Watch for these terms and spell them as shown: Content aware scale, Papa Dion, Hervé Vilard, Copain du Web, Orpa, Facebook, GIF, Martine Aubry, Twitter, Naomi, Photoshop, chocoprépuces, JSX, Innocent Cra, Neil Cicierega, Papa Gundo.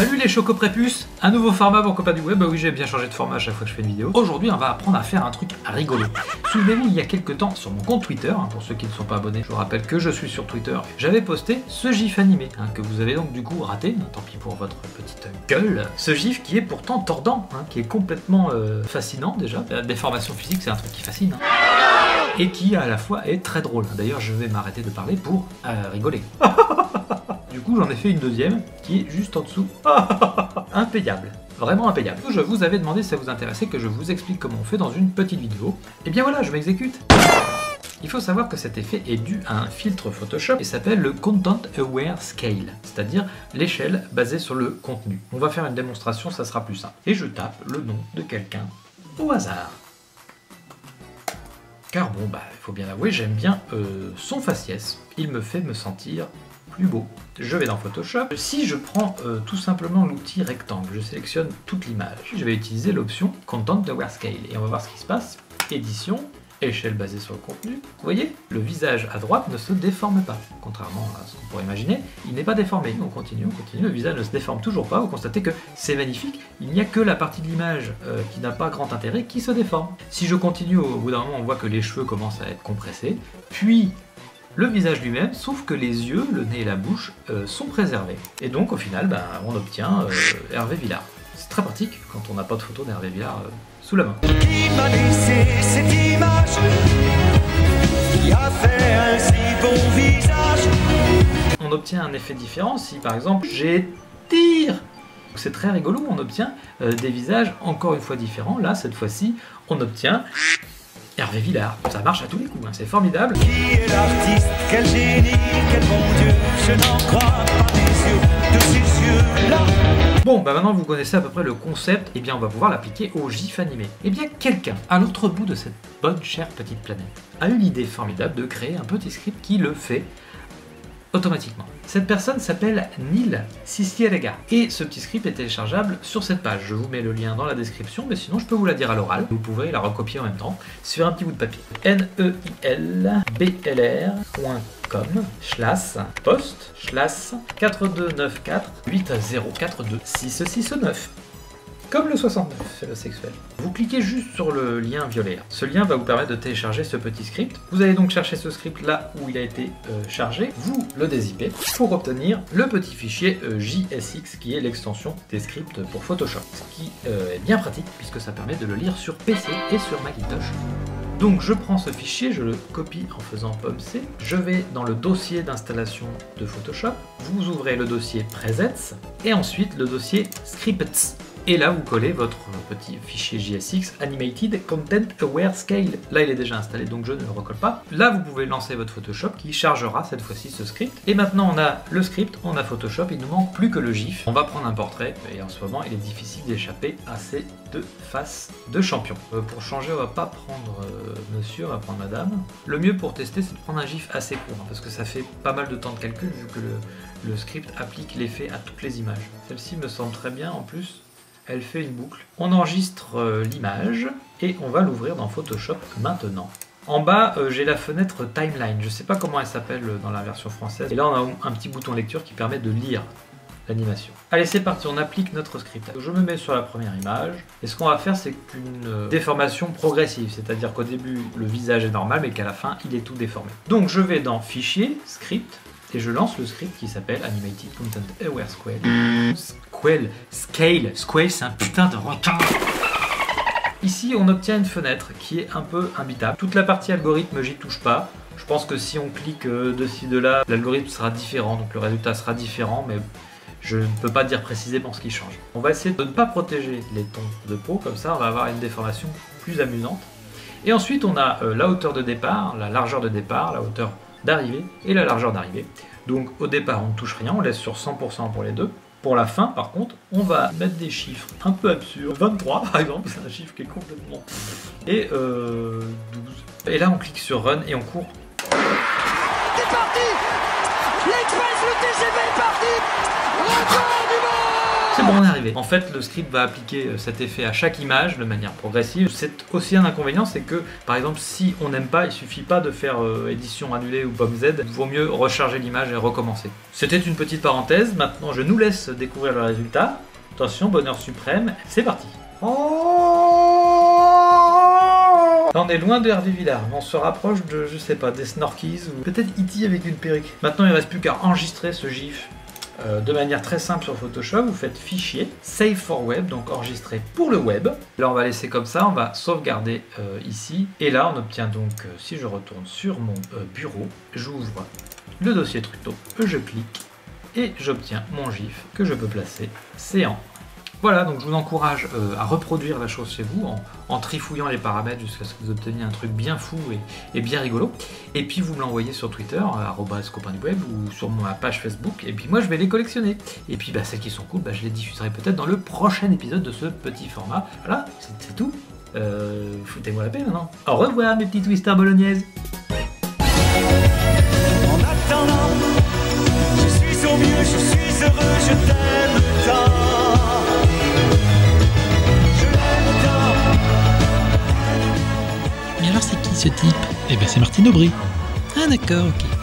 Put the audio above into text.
Salut les chocoprépuces, un nouveau format pour Copain du Web. Bah oui, j'ai bien changé de format à chaque fois que je fais une vidéo. Aujourd'hui, on va apprendre à faire un truc rigolo. Souvenez-vous, il y a quelques temps, sur mon compte Twitter, pour ceux qui ne sont pas abonnés, je vous rappelle que je suis sur Twitter, j'avais posté ce GIF animé, que vous avez donc du coup raté, tant pis pour votre petite gueule. Ce GIF qui est pourtant tordant, qui est complètement fascinant déjà. La déformation physique, c'est un truc qui fascine. Et qui à la fois est très drôle. D'ailleurs, je vais m'arrêter de parler pour rigoler. Du coup, j'en ai fait une deuxième qui est juste en dessous. Impayable. Vraiment impayable. Je vous avais demandé si ça vous intéressait que je vous explique comment on fait dans une petite vidéo. Et bien voilà, je m'exécute. Il faut savoir que cet effet est dû à un filtre Photoshop et s'appelle le Content Aware Scale, c'est-à-dire l'échelle basée sur le contenu. On va faire une démonstration, ça sera plus simple. Et je tape le nom de quelqu'un au hasard. Car bon, bah, faut bien l'avouer, j'aime bien son faciès. Il me fait me sentir plus beau. Je vais dans Photoshop. Si je prends tout simplement l'outil rectangle, je sélectionne toute l'image. Je vais utiliser l'option Content Aware Scale et on va voir ce qui se passe. Édition, échelle basée sur le contenu. Vous voyez, le visage à droite ne se déforme pas. Contrairement à ce qu'on pourrait imaginer, il n'est pas déformé. On continue, le visage ne se déforme toujours pas. Vous constatez que c'est magnifique, il n'y a que la partie de l'image qui n'a pas grand intérêt qui se déforme. Si je continue, au bout d'un moment, on voit que les cheveux commencent à être compressés, puis le visage lui-même, sauf que les yeux, le nez et la bouche sont préservés. Et donc au final, on obtient Hervé Vilard. C'est très pratique quand on n'a pas de photo d'Hervé Vilard sous la main. Il m'a laissé cette image qui a fait un si bon visage. On obtient un effet différent si par exemple j'étire. C'est très rigolo, on obtient des visages encore une fois différents. Là, cette fois-ci, on obtient Hervé Vilard, ça marche à tous les coups, c'est formidable. Qui est l'artiste, quel génie, quel bon Dieu, je n'en crois pas des yeux, de ces yeux-là. Bon, maintenant vous connaissez à peu près le concept, et bien on va pouvoir l'appliquer au GIF animé. Et bien quelqu'un, à l'autre bout de cette bonne chère petite planète, a eu l'idée formidable de créer un petit script qui le fait automatiquement. Cette personne s'appelle Neil Cicierega et ce petit script est téléchargeable sur cette page. Je vous mets le lien dans la description, mais sinon je peux vous la dire à l'oral. Vous pouvez la recopier en même temps sur un petit bout de papier. neilblr.com/post/42948042669. Comme le 69, c'est le sexuel. Vous cliquez juste sur le lien violet. Ce lien va vous permettre de télécharger ce petit script. Vous allez donc chercher ce script là où il a été chargé. Vous le dézippez pour obtenir le petit fichier JSX qui est l'extension des scripts pour Photoshop. Ce qui est bien pratique puisque ça permet de le lire sur PC et sur Macintosh. Donc je prends ce fichier, je le copie en faisant POMC. Je vais dans le dossier d'installation de Photoshop. Vous ouvrez le dossier Presets et ensuite le dossier Scripts. Et là, vous collez votre petit fichier JSX Animated Content Aware Scale. Là, il est déjà installé, donc je ne le recolle pas. Là, vous pouvez lancer votre Photoshop qui chargera cette fois-ci ce script. Et maintenant, on a le script, on a Photoshop, il nous manque plus que le GIF. On va prendre un portrait, et en ce moment, il est difficile d'échapper à ces deux faces de champion. Pour changer, on va pas prendre monsieur, on va prendre madame. Le mieux pour tester, c'est de prendre un GIF assez court, parce que ça fait pas mal de temps de calcul, vu que le script applique l'effet à toutes les images. Celle-ci me semble très bien, en plus, elle fait une boucle. On enregistre l'image et on va l'ouvrir dans Photoshop maintenant. En bas, j'ai la fenêtre Timeline. Je ne sais pas comment elle s'appelle dans la version française. Et là, on a un petit bouton lecture qui permet de lire l'animation. Allez, c'est parti, on applique notre script. Je me mets sur la première image. Et ce qu'on va faire, c'est une déformation progressive. C'est-à-dire qu'au début, le visage est normal, mais qu'à la fin, il est tout déformé. Donc, je vais dans Fichier, Script. Et je lance le script qui s'appelle Animated Content Aware Scale, c'est un putain de requin. Ici, on obtient une fenêtre qui est un peu imbitable. Toute la partie algorithme, j'y touche pas. Je pense que si on clique de ci, de là, l'algorithme sera différent, donc le résultat sera différent, mais je ne peux pas dire précisément ce qui change. On va essayer de ne pas protéger les tons de peau, comme ça on va avoir une déformation plus amusante. Et ensuite, on a la hauteur de départ, la largeur de départ, la hauteur d'arrivée et la largeur d'arrivée. Donc au départ, on ne touche rien, on laisse sur 100% pour les deux. Pour la fin, par contre, on va mettre des chiffres un peu absurdes. 23, par exemple, c'est un chiffre qui est complètement... Et 12. Et là, on clique sur Run et on court. C'est parti ! L'Express, le TGV est parti ! Record du monde ! C'est bon, on est arrivé. En fait, le script va appliquer cet effet à chaque image de manière progressive. C'est aussi un inconvénient, c'est que, par exemple, si on n'aime pas, il suffit pas de faire édition annulée ou pomme Z. Il vaut mieux recharger l'image et recommencer. C'était une petite parenthèse. Maintenant, je nous laisse découvrir le résultat. Attention, bonheur suprême. C'est parti. Là, on est loin de Hervé Vilard, on se rapproche de, je sais pas, des Snorkies ou peut-être E.T. avec une perruque. Maintenant, il reste plus qu'à enregistrer ce GIF de manière très simple sur Photoshop. Vous faites Fichier, Save for Web, donc enregistrer pour le web. Là, on va laisser comme ça, on va sauvegarder ici. Et là, on obtient donc, si je retourne sur mon bureau, j'ouvre le dossier Truto, je clique et j'obtiens mon GIF que je peux placer séant. Voilà, donc je vous encourage à reproduire la chose chez vous en trifouillant les paramètres jusqu'à ce que vous obteniez un truc bien fou et bien rigolo. Et puis vous me l'envoyez sur Twitter, @copain du web ou sur ma page Facebook. Et puis moi je vais les collectionner. Et puis bah, celles qui sont cool, bah, je les diffuserai peut-être dans le prochain épisode de ce petit format. Voilà, c'est tout. Foutez-moi la paix maintenant. Au revoir mes petits twisters bolognaises. En attendant, je suis au mieux, je suis heureux, je t'aime tant. Alors c'est qui ce type? Eh ben c'est Martine Aubry. Ah d'accord, ok.